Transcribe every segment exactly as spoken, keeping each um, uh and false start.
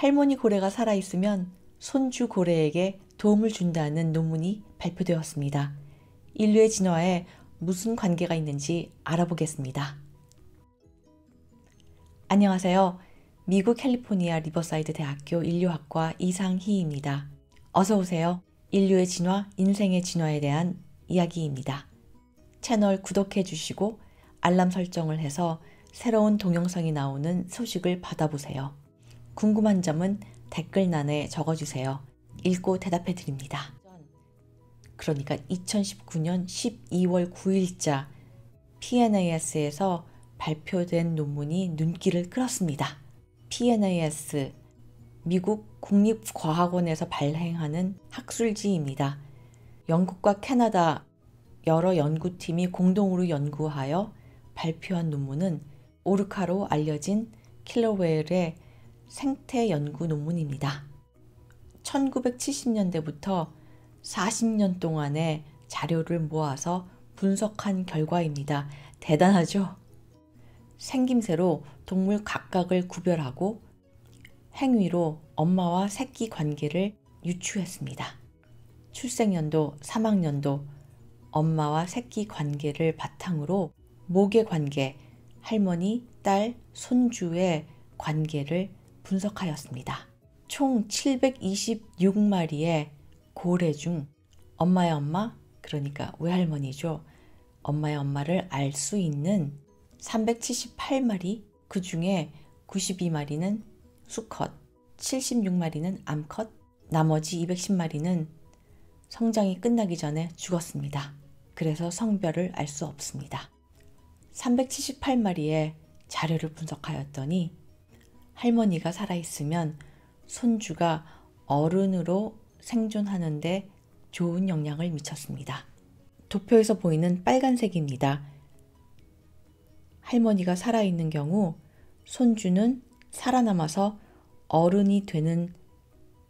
할머니 고래가 살아있으면 손주 고래에게 도움을 준다는 논문이 발표되었습니다. 인류의 진화에 무슨 관계가 있는지 알아보겠습니다. 안녕하세요. 미국 캘리포니아 리버사이드 대학교 인류학과 이상희입니다. 어서오세요. 인류의 진화, 인생의 진화에 대한 이야기입니다. 채널 구독해주시고 알람 설정을 해서 새로운 동영상이 나오는 소식을 받아보세요. 궁금한 점은 댓글란에 적어주세요. 읽고 대답해드립니다. 그러니까 이천십구년 십이월 구일자 피 엔 에이 에스에서 발표된 논문이 눈길을 끌었습니다. 피 엔 에이 에스, 미국 국립과학원에서 발행하는 학술지입니다. 영국과 캐나다 여러 연구팀이 공동으로 연구하여 발표한 논문은 오르카로 알려진 킬러웨일의 생태 연구 논문입니다. 천구백칠십년대부터 사십년 동안의 자료를 모아서 분석한 결과입니다. 대단하죠? 생김새로 동물 각각을 구별하고 행위로 엄마와 새끼 관계를 유추했습니다. 출생연도, 사망연도, 엄마와 새끼 관계를 바탕으로 목의 관계, 할머니, 딸, 손주의 관계를 분석하였습니다. 총 칠백이십육마리의 고래 중 엄마의 엄마, 그러니까 외할머니죠. 엄마의 엄마를 알 수 있는 삼백칠십팔마리, 그 중에 구십이마리는 수컷, 칠십육마리는 암컷, 나머지 이백십마리는 성장이 끝나기 전에 죽었습니다. 그래서 성별을 알 수 없습니다. 삼백칠십팔마리의 자료를 분석하였더니 할머니가 살아있으면 손주가 어른으로 생존하는데 좋은 영향을 미쳤습니다. 도표에서 보이는 빨간색입니다. 할머니가 살아있는 경우 손주는 살아남아서 어른이 되는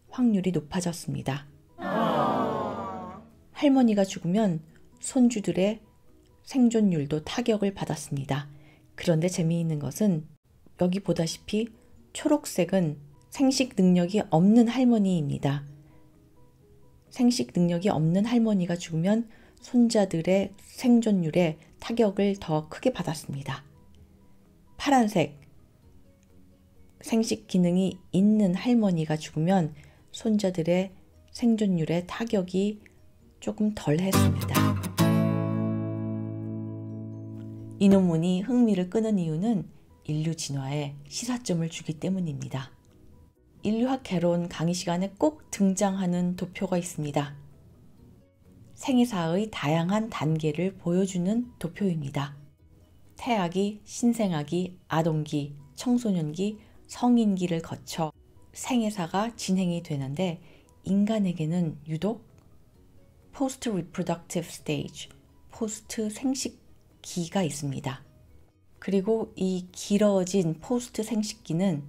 확률이 높아졌습니다. 아... 할머니가 죽으면 손주들의 생존율도 타격을 받았습니다. 그런데 재미있는 것은 여기 보다시피 초록색은 생식 능력이 없는 할머니입니다. 생식 능력이 없는 할머니가 죽으면 손자들의 생존율에 타격을 더 크게 받았습니다. 파란색, 생식 기능이 있는 할머니가 죽으면 손자들의 생존율에 타격이 조금 덜했습니다. 이 논문이 흥미를 끄는 이유는 인류 진화에 시사점을 주기 때문입니다. 인류학 개론 강의 시간에 꼭 등장하는 도표가 있습니다. 생의사의 다양한 단계를 보여주는 도표입니다. 태아기, 신생아기, 아동기, 청소년기, 성인기를 거쳐 생의사가 진행이 되는데 인간에게는 유독 포스트 리프로덕티브 스테이지, 포스트 생식기가 있습니다. 그리고 이 길어진 포스트 생식기는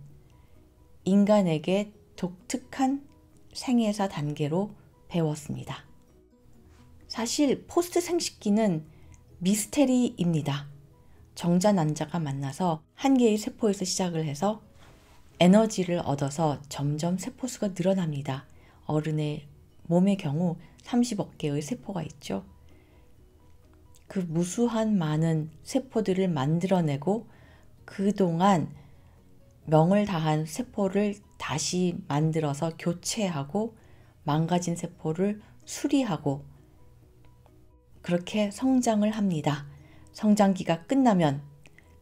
인간에게 독특한 생애사 단계로 배웠습니다. 사실 포스트 생식기는 미스테리입니다. 정자 난자가 만나서 한 개의 세포에서 시작을 해서 에너지를 얻어서 점점 세포수가 늘어납니다. 어른의 몸의 경우 삼십억 개의 세포가 있죠. 그 무수한 많은 세포들을 만들어내고 그동안 명을 다한 세포를 다시 만들어서 교체하고 망가진 세포를 수리하고 그렇게 성장을 합니다. 성장기가 끝나면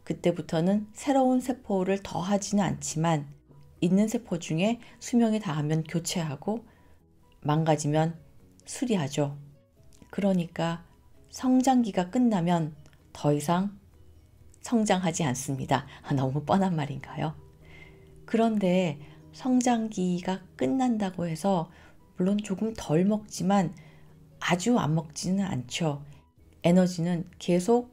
그때부터는 새로운 세포를 더하지는 않지만 있는 세포 중에 수명이 다하면 교체하고 망가지면 수리하죠. 그러니까 성장기가 끝나면 더 이상 성장하지 않습니다. 아, 너무 뻔한 말인가요? 그런데 성장기가 끝난다고 해서 물론 조금 덜 먹지만 아주 안 먹지는 않죠. 에너지는 계속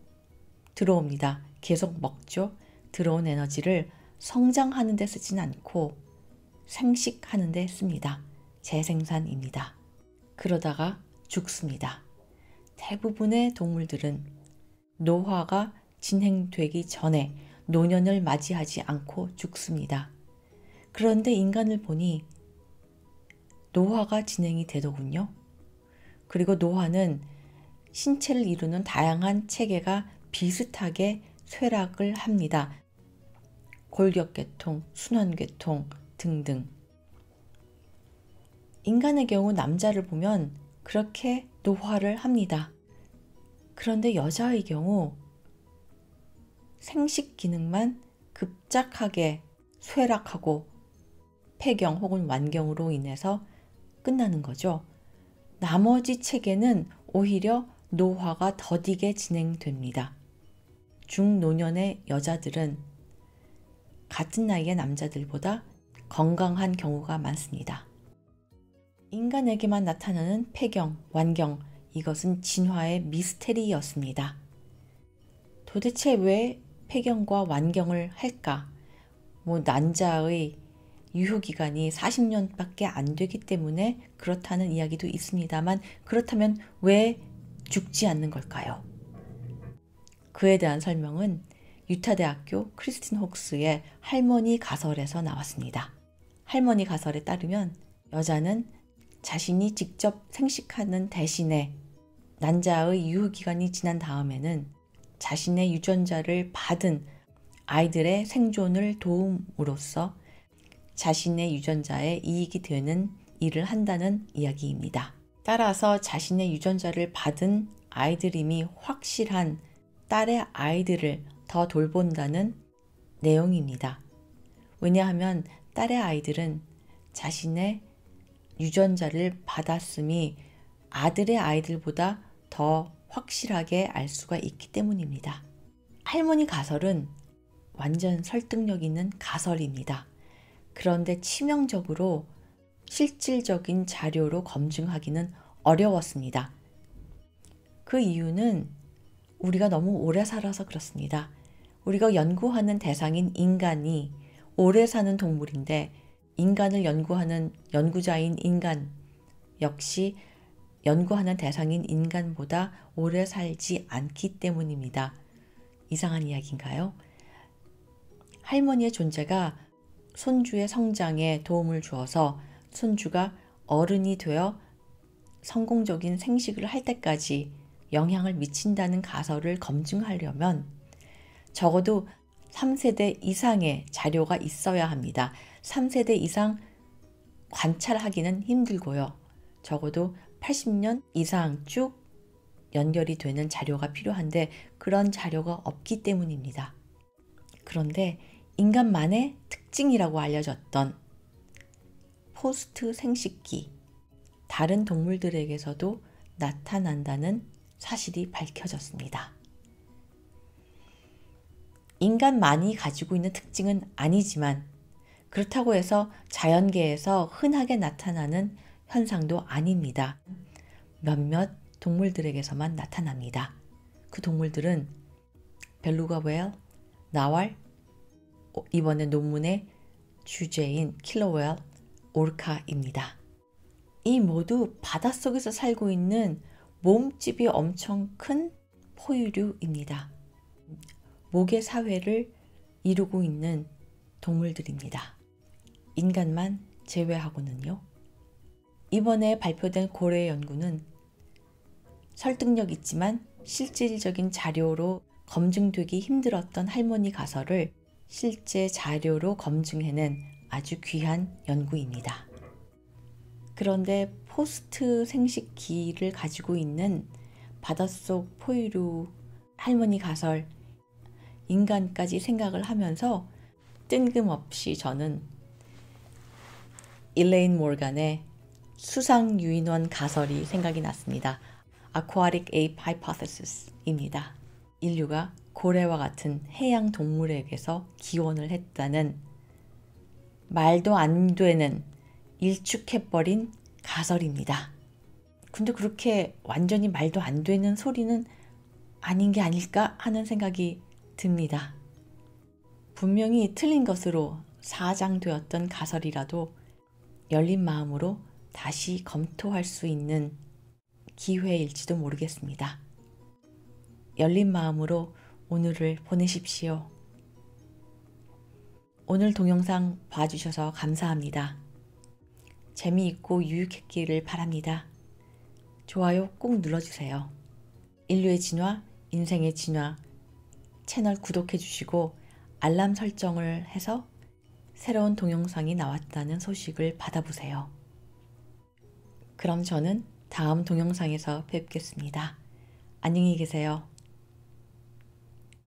들어옵니다. 계속 먹죠. 들어온 에너지를 성장하는 데 쓰진 않고 생식하는 데 씁니다. 재생산입니다. 그러다가 죽습니다. 대부분의 동물들은 노화가 진행되기 전에 노년을 맞이하지 않고 죽습니다. 그런데 인간을 보니 노화가 진행이 되더군요. 그리고 노화는 신체를 이루는 다양한 체계가 비슷하게 쇠락을 합니다. 골격계통, 순환계통 등등. 인간의 경우 남자를 보면 그렇게 노화를 합니다. 그런데 여자의 경우 생식 기능만 급작하게 쇠락하고 폐경 혹은 완경으로 인해서 끝나는 거죠. 나머지 체계는 오히려 노화가 더디게 진행됩니다. 중노년의 여자들은 같은 나이의 남자들보다 건강한 경우가 많습니다. 인간에게만 나타나는 폐경, 완경, 이것은 진화의 미스테리였습니다. 도대체 왜 폐경과 완경을 할까? 뭐 난자의 유효기간이 사십 년밖에 안 되기 때문에 그렇다는 이야기도 있습니다만, 그렇다면 왜 죽지 않는 걸까요? 그에 대한 설명은 유타대학교 크리스틴 혹스의 할머니 가설에서 나왔습니다. 할머니 가설에 따르면 여자는 자신이 직접 생식하는 대신에 난자의 유효기간이 지난 다음에는 자신의 유전자를 받은 아이들의 생존을 도움으로써 자신의 유전자에 이익이 되는 일을 한다는 이야기입니다. 따라서 자신의 유전자를 받은 아이들임이 확실한 딸의 아이들을 더 돌본다는 내용입니다. 왜냐하면 딸의 아이들은 자신의 유전자를 받았음이 아들의 아이들보다 더 확실하게 알 수가 있기 때문입니다. 할머니 가설은 완전 설득력 있는 가설입니다. 그런데 치명적으로 실질적인 자료로 검증하기는 어려웠습니다. 그 이유는 우리가 너무 오래 살아서 그렇습니다. 우리가 연구하는 대상인 인간이 오래 사는 동물인데 인간을 연구하는 연구자인 인간 역시 연구하는 대상인 인간보다 오래 살지 않기 때문입니다. 이상한 이야기인가요? 할머니의 존재가 손주의 성장에 도움을 주어서 손주가 어른이 되어 성공적인 생식을 할 때까지 영향을 미친다는 가설을 검증하려면 적어도 삼 세대 이상의 자료가 있어야 합니다. 삼 세대 이상 관찰하기는 힘들고요. 적어도 팔십 년 이상 쭉 연결이 되는 자료가 필요한데 그런 자료가 없기 때문입니다. 그런데 인간만의 특징이라고 알려졌던 포스트 생식기, 다른 동물들에게서도 나타난다는 사실이 밝혀졌습니다. 인간만이 가지고 있는 특징은 아니지만 그렇다고 해서 자연계에서 흔하게 나타나는 현상도 아닙니다. 몇몇 동물들에게서만 나타납니다. 그 동물들은 벨루가웰, 나왈, 이번에 논문의 주제인 킬러웨일, 올카입니다. 이 모두 바닷속에서 살고 있는 몸집이 엄청 큰 포유류입니다. 모계 사회를 이루고 있는 동물들입니다. 인간만 제외하고는요. 이번에 발표된 고래 연구는 설득력 있지만 실질적인 자료로 검증되기 힘들었던 할머니 가설을 실제 자료로 검증해낸 아주 귀한 연구입니다. 그런데 포스트 생식기를 가지고 있는 바닷속 포유류 할머니 가설, 인간까지 생각을 하면서 뜬금없이 저는 일레인 모간의 수상 유인원 가설이 생각이 났습니다. 아쿠아 에이프 하이포테시스입니다. 인류가 고래와 같은 해양 동물에게서 기원을 했다는 말도 안 되는 일축해버린 가설입니다. 근데 그렇게 완전히 말도 안 되는 소리는 아닌 게 아닐까 하는 생각이 듭니다. 분명히 틀린 것으로 사장되었던 가설이라도 열린 마음으로 다시 검토할 수 있는 기회일지도 모르겠습니다. 열린 마음으로 오늘을 보내십시오. 오늘 동영상 봐주셔서 감사합니다. 재미있고 유익했기를 바랍니다. 좋아요 꼭 눌러주세요. 인류의 진화, 인생의 진화 채널 구독해주시고 알람 설정을 해서 새로운 동영상이 나왔다는 소식을 받아보세요. 그럼 저는 다음 동영상에서 뵙겠습니다. 안녕히 계세요.